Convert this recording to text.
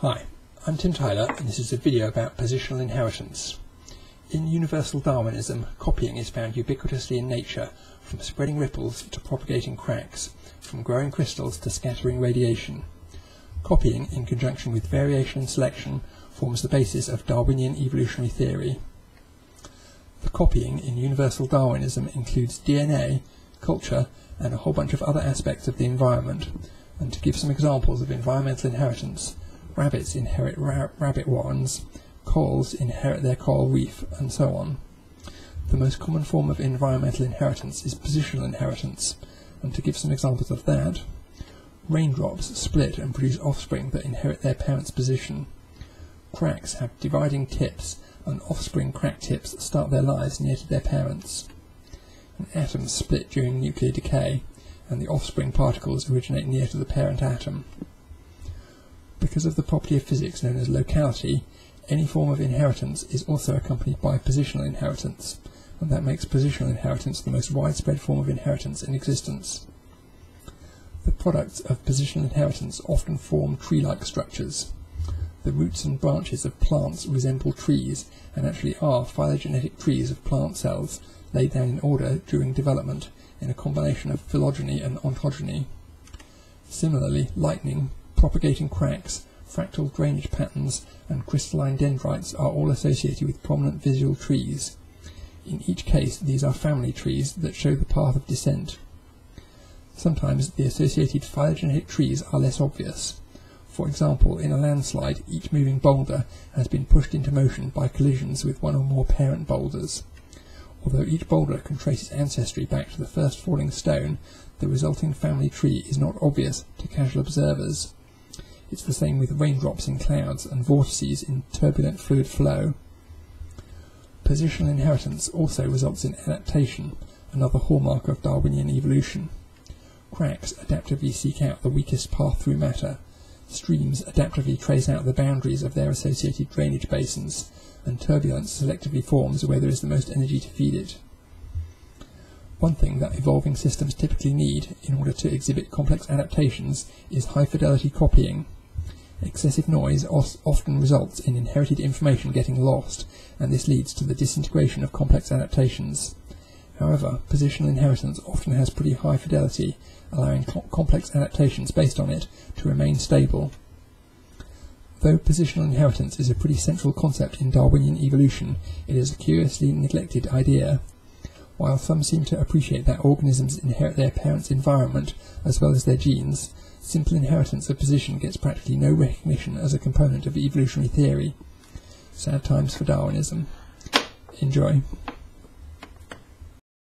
Hi, I'm Tim Tyler and this is a video about positional inheritance. In Universal Darwinism, copying is found ubiquitously in nature, from spreading ripples to propagating cracks, from growing crystals to scattering radiation. Copying, in conjunction with variation and selection, forms the basis of Darwinian evolutionary theory. The copying in Universal Darwinism includes DNA, culture, and a whole bunch of other aspects of the environment. And to give some examples of environmental inheritance, rabbits inherit rabbit warrens, corals inherit their coral reef, and so on. The most common form of environmental inheritance is positional inheritance, and to give some examples of that, raindrops split and produce offspring that inherit their parents' position. Cracks have dividing tips, and offspring crack tips start their lives near to their parents. And atoms split during nuclear decay, and the offspring particles originate near to the parent atom. Because of the property of physics known as locality, any form of inheritance is also accompanied by positional inheritance, and that makes positional inheritance the most widespread form of inheritance in existence. The products of positional inheritance often form tree-like structures. The roots and branches of plants resemble trees, and actually are phylogenetic trees of plant cells laid down in order during development in a combination of phylogeny and ontogeny. Similarly, lightning, propagating cracks, fractal drainage patterns, and crystalline dendrites are all associated with prominent visual trees. In each case, these are family trees that show the path of descent. Sometimes the associated phylogenetic trees are less obvious. For example, in a landslide, each moving boulder has been pushed into motion by collisions with one or more parent boulders. Although each boulder can trace its ancestry back to the first falling stone, the resulting family tree is not obvious to casual observers. It's the same with raindrops in clouds and vortices in turbulent fluid flow. Positional inheritance also results in adaptation, another hallmark of Darwinian evolution. Cracks adaptively seek out the weakest path through matter. Streams adaptively trace out the boundaries of their associated drainage basins, and turbulence selectively forms where there is the most energy to feed it. One thing that evolving systems typically need in order to exhibit complex adaptations is high-fidelity copying. Excessive noise often results in inherited information getting lost, and this leads to the disintegration of complex adaptations. However, positional inheritance often has pretty high fidelity, allowing complex adaptations based on it to remain stable. Though positional inheritance is a pretty central concept in Darwinian evolution, it is a curiously neglected idea. While some seem to appreciate that organisms inherit their parents' environment as well as their genes, simple inheritance of position gets practically no recognition as a component of evolutionary theory. Sad times for Darwinism. Enjoy.